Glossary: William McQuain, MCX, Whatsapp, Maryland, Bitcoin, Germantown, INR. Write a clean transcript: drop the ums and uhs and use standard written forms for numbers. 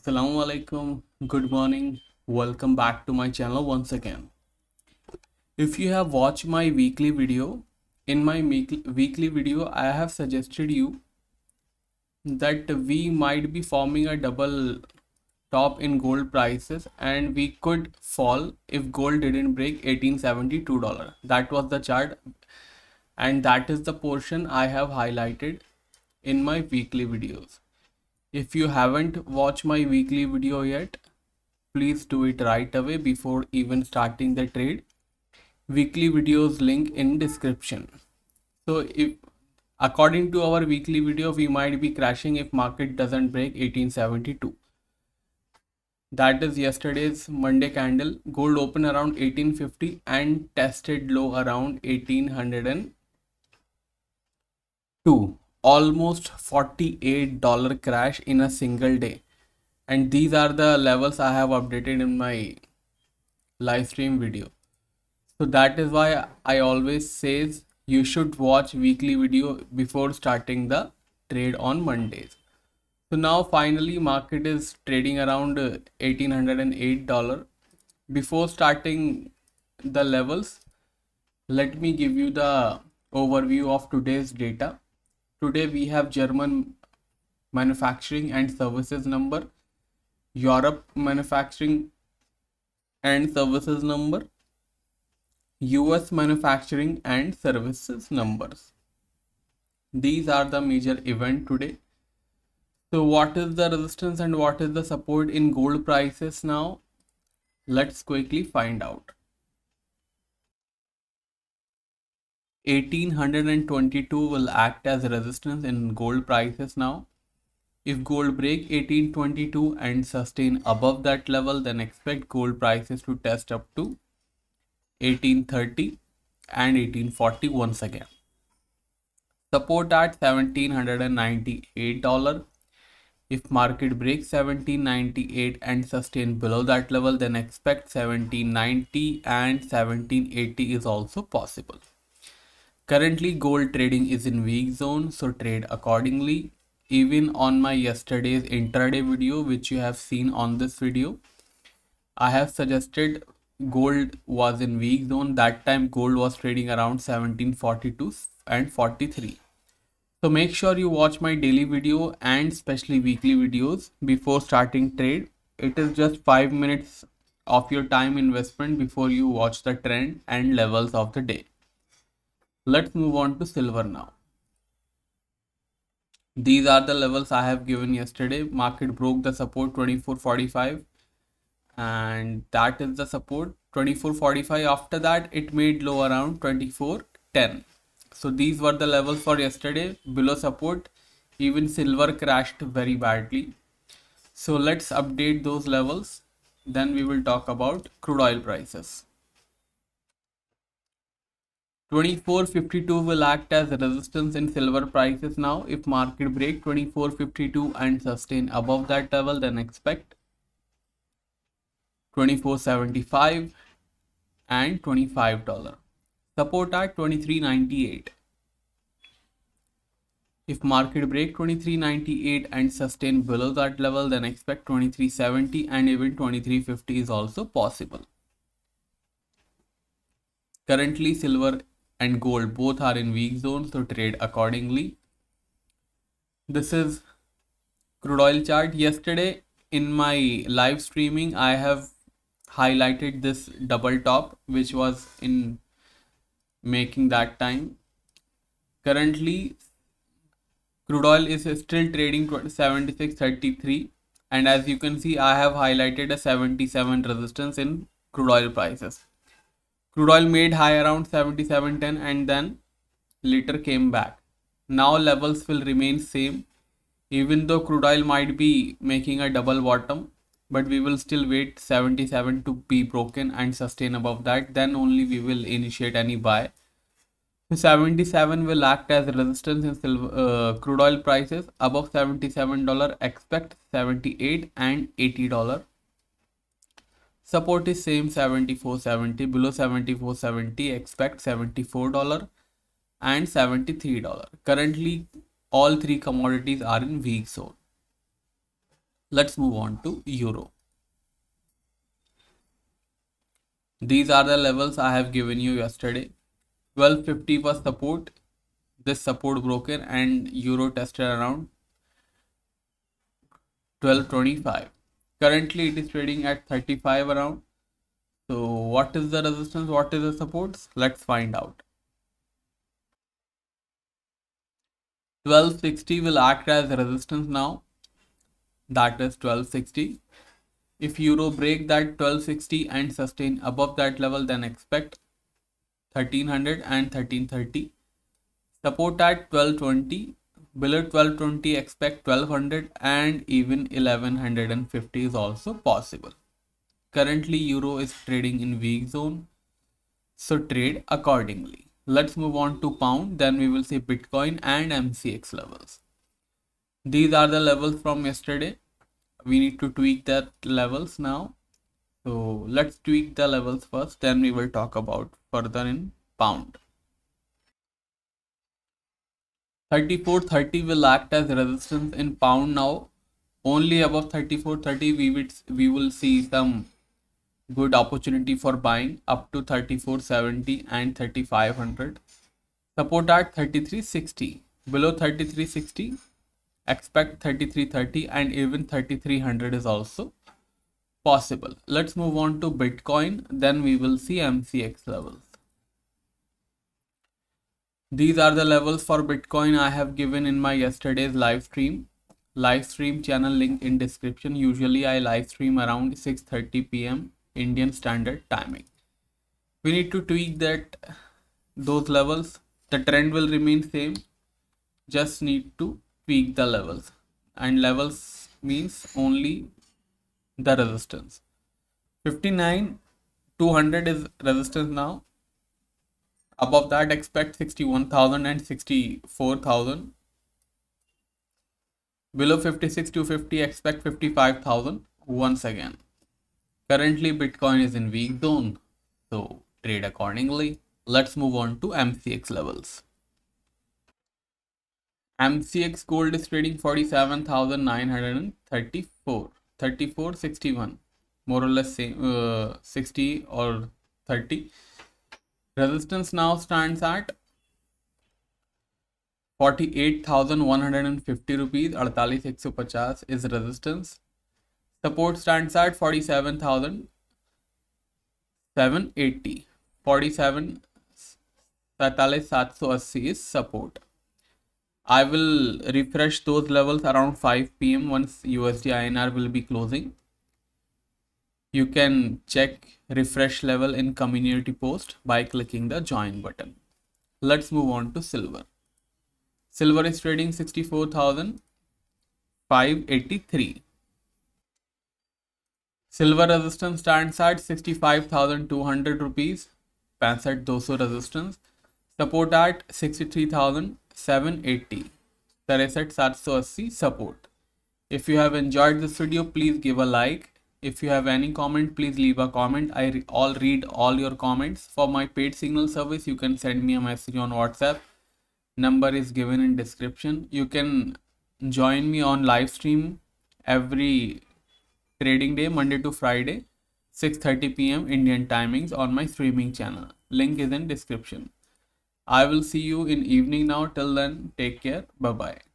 Assalamualaikum, good morning, welcome back to my channel once again. If you have watched my weekly video, in my weekly video I have suggested you that we might be forming a double top in gold prices and we could fall if gold didn't break $1872. That was the chart and that is the portion I have highlighted in my weekly videos. If you haven't watched my weekly video yet, please do it right away before even starting the trade. Weekly videos link in description. So if according to our weekly video, we might be crashing if market doesn't break 1872. That is yesterday's Monday candle. Gold opened around 1850 and tested low around 1802. Almost $48 crash in a single day, and these are the levels I have updated in my live stream video. So that is why I always says you should watch weekly video before starting the trade on Mondays. So now finally market is trading around $1808. Before starting the levels, let me give you the overview of today's data. Today we have German manufacturing and services number, Europe manufacturing and services number, US manufacturing and services numbers. These are the major event today. So what is the resistance and what is the support in gold prices now? Let's quickly find out. 1822 will act as resistance in gold prices now. If gold break 1822 and sustain above that level, then expect gold prices to test up to 1830 and 1840 once again. Support at $1798. If market breaks 1798 and sustain below that level, then expect 1790 and 1780 is also possible. Currently gold trading is in weak zone, so trade accordingly. Even on my yesterday's intraday video, which you have seen on this video, I have suggested gold was in weak zone. That time gold was trading around 1742 and 43. So make sure you watch my daily video and especially weekly videos before starting trade. It is just 5 minutes of your time investment before you watch the trend and levels of the day. Let's move on to silver now. These are the levels I have given yesterday. Market broke the support 2445 and that is the support 2445. After that it made low around 2410. So these were the levels for yesterday. Below support even silver crashed very badly. So let's update those levels, then we will talk about crude oil prices. 2452 will act as resistance in silver prices now. If market break 2452 and sustain above that level, then expect 2475 and $25. Support at 2398. If market break 2398 and sustain below that level, then expect 2370 and even 2350 is also possible. Currently silver and gold both are in weak zone, so trade accordingly. This is crude oil chart. Yesterday in my live streaming I have highlighted this double top which was in making that time. Currently crude oil is still trading 76.33 and as you can see I have highlighted a 77 resistance in crude oil prices. Crude oil made high around 77.10 and then later came back. Now levels will remain same, even though crude oil might be making a double bottom, but we will still wait 77 to be broken and sustain above that, then only we will initiate any buy. So 77 will act as resistance in silver, crude oil prices. Above $77 expect $78 and $80. Support is same 74.70. Below 74.70 expect $74 and $73. Currently all three commodities are in weak zone. Let's move on to euro. These are the levels I have given you yesterday. 1250 was support. This support broken and euro tested around 1225. Currently it is trading at 35 around. So what is the resistance? What is the supports? Let's find out. 1260 will act as resistance now. That is 1260. If euro break that 1260 and sustain above that level, then expect 1300 and 1330. Support at 1220. Below 1220 expect 1200 and even 1150 is also possible. Currently euro is trading in weak zone, so trade accordingly. Let's move on to pound, then we will see Bitcoin and MCX levels. These are the levels from yesterday. We need to tweak that levels now. So let's tweak the levels first, then we will talk about further in pound. 34.30 will act as resistance in pound now. Only above 34.30 we will see some good opportunity for buying up to 34.70 and 3500. Support at 33.60. Below 33.60 expect 33.30 and even 3300 is also possible. Let's move on to Bitcoin, then we will see MCX levels. These are the levels for Bitcoin I have given in my yesterday's live stream. Live stream channel link in description. Usually I live stream around 6:30 p.m. Indian Standard Timing. We need to tweak that those levels. The trend will remain same. Just need to tweak the levels, and levels means only the resistance. 59,200 is resistance now. Above that expect 61,000 and 64,000. Below 56,250 expect 55,000 once again. Currently Bitcoin is in weak zone, so trade accordingly. Let's move on to MCX levels. MCX gold is trading 47,934, 34.61, more or less same, 60 or 30. Resistance now stands at 48,150 rupees, 48,150 is resistance. Support stands at 47,780, 47,780 is support. I will refresh those levels around 5 p.m. once USD INR will be closing. You can check refresh level in community post by clicking the join button. Let's move on to silver. Silver is trading 64,583. Silver resistance stands at 65,200 rupees, 65,200 resistance. Support at 63,780, 63,780 support. If you have enjoyed this video, please give a like. If you have any comment, please leave a comment. I read all your comments. For my paid signal service, you can send me a message on WhatsApp. Number is given in description. You can join me on live stream every trading day, Monday to Friday, 6:30 p.m. Indian timings on my streaming channel. Link is in description. I will see you in evening now. Till then, take care. Bye-bye.